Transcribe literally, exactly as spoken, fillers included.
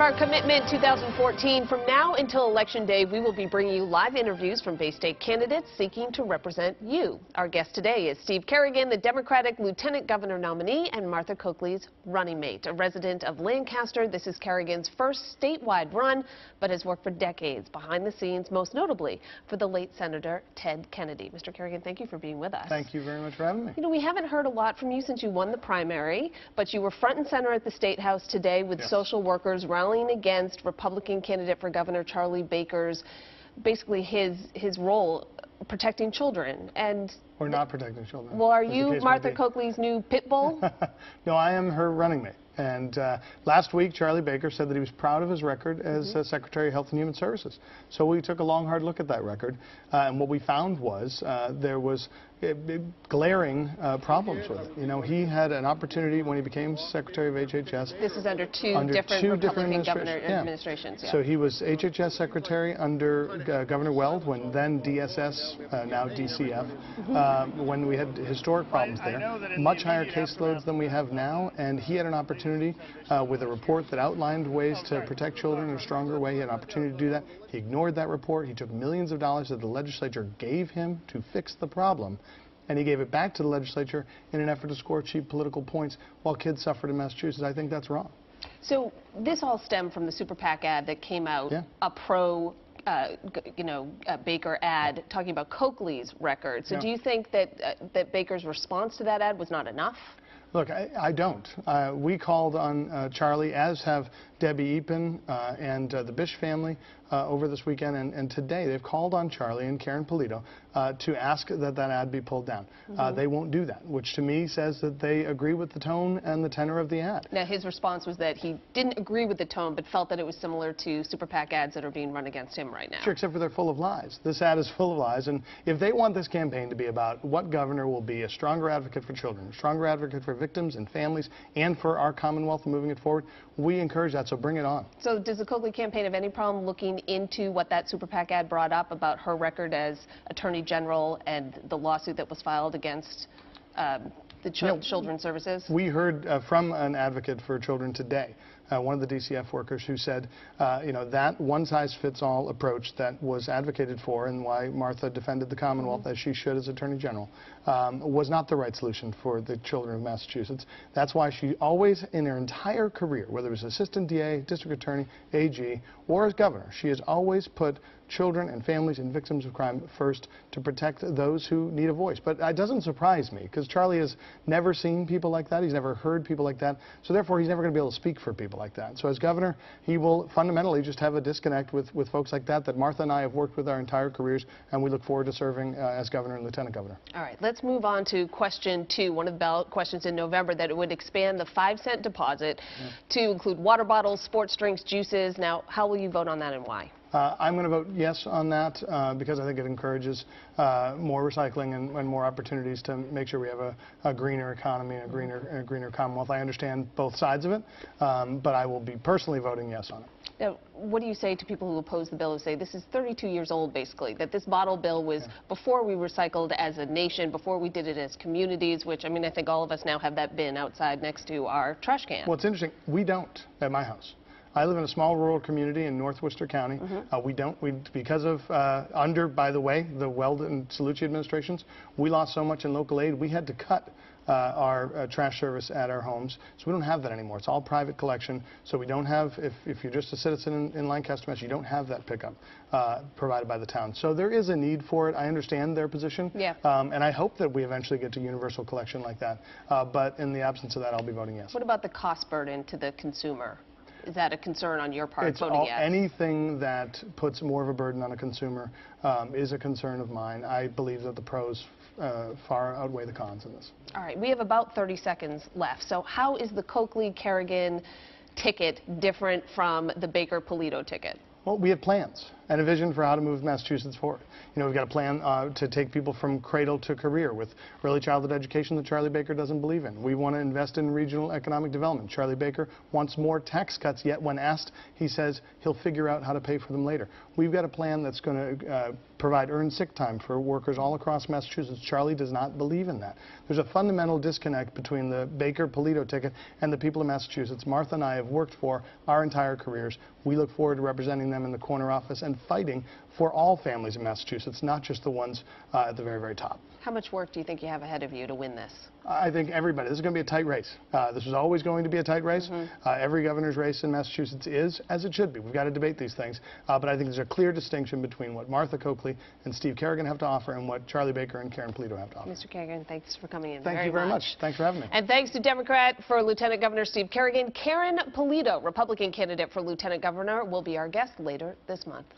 of our commitment twenty fourteen, from now until Election Day, we will be bringing you live interviews from Bay State candidates seeking to represent you. Our guest today is Steve Kerrigan, the Democratic Lieutenant Governor nominee, and Martha Coakley's running mate. A resident of Lancaster, this is Kerrigan's first statewide run, but has worked for decades behind the scenes, most notably for the late Senator Ted Kennedy. Mister Kerrigan, thank you for being with us. Thank you very much for having me. You know, we haven't heard a lot from you since you won the primary, but you were front and center at the State House today with yes. social workers rallying against Republican candidate for governor Charlie Baker's, basically his his role protecting children. And or not protecting children. Well, are you Martha Coakley's new pit bull? No, I am her running mate. And uh, last week, Charlie Baker said that he was proud of his record as mm-hmm. uh, Secretary of Health and Human Services. So we took a long, hard look at that record, uh, and what we found was uh, there was uh, glaring uh, problems with it. You know, he had an opportunity when he became Secretary of H H S. This is under two under different two Republican different governor administra yeah. administrations. Yeah. So he was H H S Secretary under uh, Governor Weld, when then D S S, uh, now D C F, uh, when we had historic problems there, much higher caseloads than we have now, and he had an opportunity Uh, with a report that outlined ways to protect children in a stronger way. He had an opportunity to do that. He ignored that report. He took millions of dollars that the legislature gave him to fix the problem, and he gave it back to the legislature in an effort to score cheap political points while kids suffered in Massachusetts. I think that's wrong. So this all stemmed from the Super PAC ad that came out, yeah. a pro Uh, you know, uh, Baker ad talking about Coakley's record. So no. do you think that uh, that Baker's response to that ad was not enough? Look, I, I don't. Uh, we called on uh, Charlie, as have Debbie Eapen uh, and uh, the Bish family uh, over this weekend, and, and today they've called on Charlie and Karyn Polito uh, to ask that that ad be pulled down. Mm-hmm. uh, they won't do that, which to me says that they agree with the tone and the tenor of the ad. Now, his response was that he didn't agree with the tone, but felt that it was similar to Super PAC ads that are being run against him right now. Sure, except for they're full of lies. This ad is full of lies, and if they want this campaign to be about what governor will be a stronger advocate for children, a stronger advocate for victims and families, and for our Commonwealth and moving it forward, we encourage that, so bring it on. So does the Coakley campaign have any problem looking into what that Super PAC ad brought up about her record as Attorney General and the lawsuit that was filed against um, the ch you know, Children's Services? We heard uh, from an advocate for children today, uh, one of the D C F workers, who said, uh, you know, that one-size-fits-all approach that was advocated for, and why Martha defended the Commonwealth mm-hmm. as she should as Attorney General, um, was not the right solution for the children of Massachusetts. That's why she always, in her entire career, whether it was Assistant D A, District Attorney, A G, or as Governor, she has always put children and families and victims of crime first to protect those who need a voice. But it doesn't surprise me, because Charlie has never seen people like that. He's never heard people like that. So therefore, he's never going to be able to speak for people like that. So as governor, he will fundamentally just have a disconnect with, with folks like that that Martha and I have worked with our entire careers, and we look forward to serving uh, as governor and lieutenant governor. All right, let's move on to question two, one of the ballot questions in November that it would expand the five cent deposit yeah. to include water bottles, sports drinks, juices. Now, how will you vote on that and why? Uh, I'm going to vote yes on that uh, because I think it encourages uh, more recycling and, and more opportunities to make sure we have a, a greener economy and a greener, a greener Commonwealth. I understand both sides of it, um, but I will be personally voting yes on it. Now, what do you say to people who oppose the bill, who say this is thirty-two years old, basically, that this bottle bill was yeah. before we recycled as a nation, before we did it as communities, which, I mean, I think all of us now have that bin outside next to our trash can. Well, it's interesting. We don't at my house. I live in a small rural community in North Worcester County. Mm-hmm. uh, we don't, we, because of, uh, under, by the way, the Weld and Salucci administrations, we lost so much in local aid, we had to cut uh, our uh, trash service at our homes. So we don't have that anymore. It's all private collection. So we don't have, if, if you're just a citizen in, in Lancaster, Mass, you don't have that pickup uh, provided by the town. So there is a need for it. I understand their position. Yeah. Um, and I hope that we eventually get to universal collection like that. Uh, but in the absence of that, I'll be voting yes. What about the cost burden to the consumer? Is that a concern on your part? It's voting all, yes? Anything that puts more of a burden on a consumer um, is a concern of mine. I believe that the pros uh, far outweigh the cons in this. All right, we have about thirty seconds left. So how is the Coakley-Kerrigan ticket different from the Baker-Polito ticket? Well, we have plans, and a vision for how to move Massachusetts forward. You know, we've got a plan uh, to take people from cradle to career with early childhood education that Charlie Baker doesn't believe in. We want to invest in regional economic development. Charlie Baker wants more tax cuts, yet when asked, he says he'll figure out how to pay for them later. We've got a plan that's going to uh, provide earned sick time for workers all across Massachusetts. Charlie does not believe in that. There's a fundamental disconnect between the Baker-Polito ticket and the people of Massachusetts. Martha and I have worked for our entire careers. We look forward to representing them in the corner office and fighting for all families in Massachusetts, not just the ones uh, at the very, very top. How much work do you think you have ahead of you to win this? I think everybody. This is going to be a tight race. Uh, this is always going to be a tight race. Mm-hmm. uh, every governor's race in Massachusetts is, as it should be. We've got to debate these things. Uh, but I think there's a clear distinction between what Martha Coakley and Steve Kerrigan have to offer and what Charlie Baker and Karyn Polito have to offer. Mister Kerrigan, thanks for coming in. Thank very you very much. much. Thanks for having me. And thanks to Democrat for Lieutenant Governor Steve Kerrigan. Karyn Polito, Republican candidate for Lieutenant Governor, will be our guest later this month.